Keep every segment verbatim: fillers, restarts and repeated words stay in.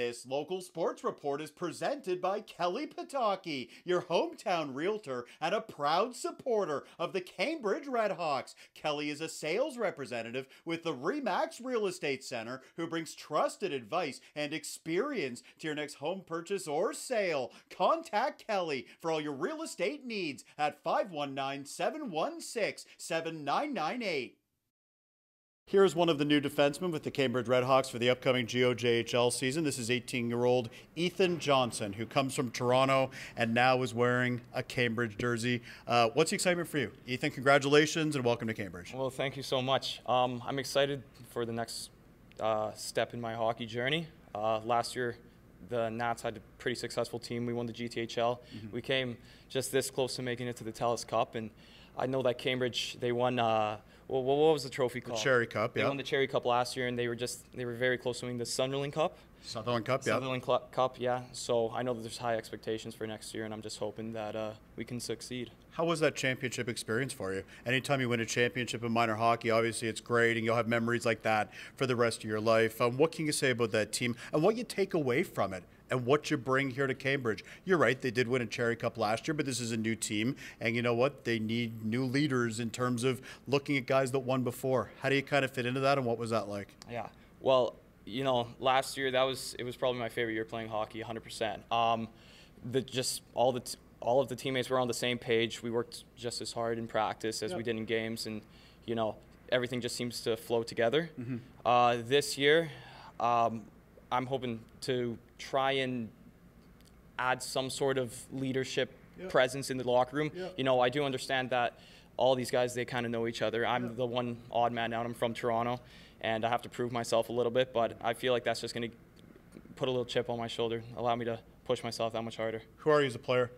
This local sports report is presented by Kelly Potocky, your hometown realtor and a proud supporter of the Cambridge Redhawks. Kelly is a sales representative with the Remax Real Estate Center who brings trusted advice and experience to your next home purchase or sale. Contact Kelly for all your real estate needs at five one nine, seven one six, seven nine nine eight. Here's one of the new defensemen with the Cambridge Redhawks for the upcoming G O J H L season. This is eighteen-year-old Ethan Johnson, who comes from Toronto and now is wearing a Cambridge jersey. Uh, what's the excitement for you? Ethan, congratulations and welcome to Cambridge. Well, thank you so much. Um, I'm excited for the next uh, step in my hockey journey. Uh, last year, the Nats had a pretty successful team. We won the G T H L. Mm-hmm. We came just this close to making it to the TELUS Cup, and I know that Cambridge, they won uh, – well, what was the trophy called? The Cherry Cup, yeah. They won the Cherry Cup last year, and they were just they were very close to winning the Sutherland Cup. Sutherland Cup, yeah. Sutherland Cup, yeah. So I know that there's high expectations for next year, and I'm just hoping that uh, we can succeed. How was that championship experience for you? Anytime you win a championship in minor hockey, obviously it's great, and you'll have memories like that for the rest of your life. Um, what can you say about that team and what you take away from it? And what you bring here to Cambridge. You're right, they did win a Cherry Cup last year, but this is a new team. And you know what? They need new leaders in terms of looking at guys that won before. How do you kind of fit into that, and what was that like? Yeah, well, you know, last year, that was it was probably my favorite year playing hockey, one hundred percent. Um, the, just all, the t all of the teammates were on the same page. We worked just as hard in practice as yep. we did in games, and, you know, everything just seems to flow together. Mm-hmm. uh, this year, um, I'm hoping to try and add some sort of leadership yep. presence in the locker room. Yep. You know, I do understand that all these guys, they kind of know each other. I'm yep. the one odd man out. I'm from Toronto, and I have to prove myself a little bit, but I feel like that's just going to put a little chip on my shoulder, allow me to push myself that much harder. Who are you as a player?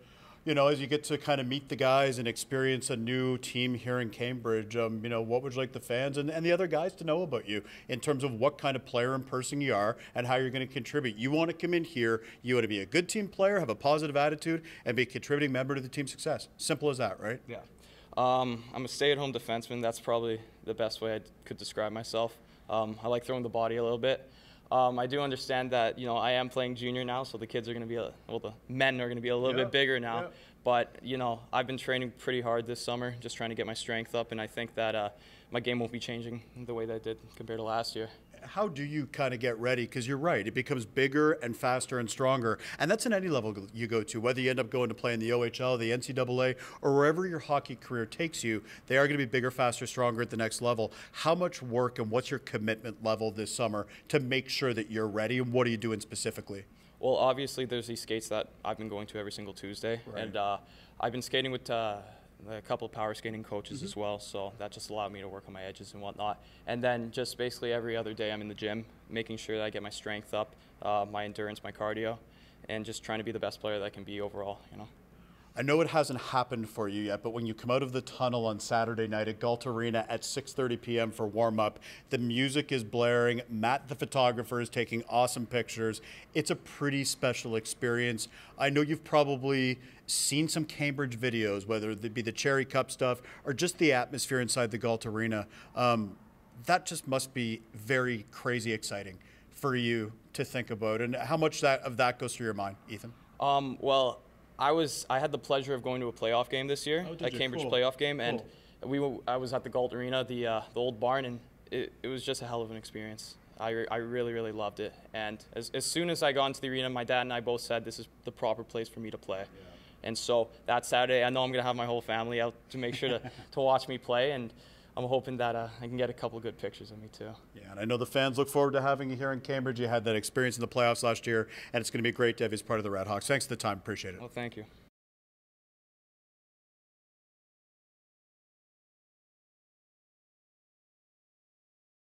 You know, as you get to kind of meet the guys and experience a new team here in Cambridge, um, you know, what would you like the fans and, and the other guys to know about you in terms of what kind of player and person you are and how you're going to contribute? You want to come in here, you want to be a good team player, have a positive attitude, and be a contributing member to the team's success. Simple as that, right? Yeah. Um, I'm a stay-at-home defenseman. That's probably the best way I could describe myself. Um, I like throwing the body a little bit. Um, I do understand that, you know, I am playing junior now, so the kids are going to be, a, well, the men are going to be a little yeah, bit bigger now. Yeah. But, you know, I've been training pretty hard this summer, just trying to get my strength up, and I think that uh, my game won't be changing the way that it did compared to last year. How do you kind of get ready? Because you're right, it becomes bigger and faster and stronger, and that's in any level you go to, whether you end up going to play in the O H L, the N C double A, or wherever your hockey career takes you, they are going to be bigger, faster, stronger at the next level. How much work and what's your commitment level this summer to make sure that you're ready, and what are you doing specifically? Well, obviously there's these skates that I've been going to every single Tuesday, right. and uh, I've been skating with uh, a couple of power skating coaches mm-hmm. as well, so that just allowed me to work on my edges and whatnot. And then just basically every other day I'm in the gym, making sure that I get my strength up, uh, my endurance, my cardio, and just trying to be the best player that I can be overall, you know. I know it hasn't happened for you yet, but when you come out of the tunnel on Saturday night at Galt Arena at six thirty p m for warm-up, the music is blaring, Matt the photographer is taking awesome pictures. It's a pretty special experience. I know you've probably seen some Cambridge videos, whether it be the Cherry Cup stuff or just the atmosphere inside the Galt Arena. Um, that just must be very crazy exciting for you to think about. And how much that, of that goes through your mind, Ethan? Um, well. I was. I had the pleasure of going to a playoff game this year, oh, a Cambridge cool. playoff game, and cool. we. Were, I was at the Galt Arena, the uh, the old barn, and it, it was just a hell of an experience. I, re I really, really loved it. And as, as soon as I got into the arena, my dad and I both said this is the proper place for me to play. Yeah. And so that Saturday, I know I'm going to have my whole family out to make sure to to watch me play, and I'm hoping that uh, I can get a couple of good pictures of me too. Yeah, and I know the fans look forward to having you here in Cambridge. You had that experience in the playoffs last year, and it's going to be great to have you as part of the Redhawks. Thanks for the time. Appreciate it. Well, thank you.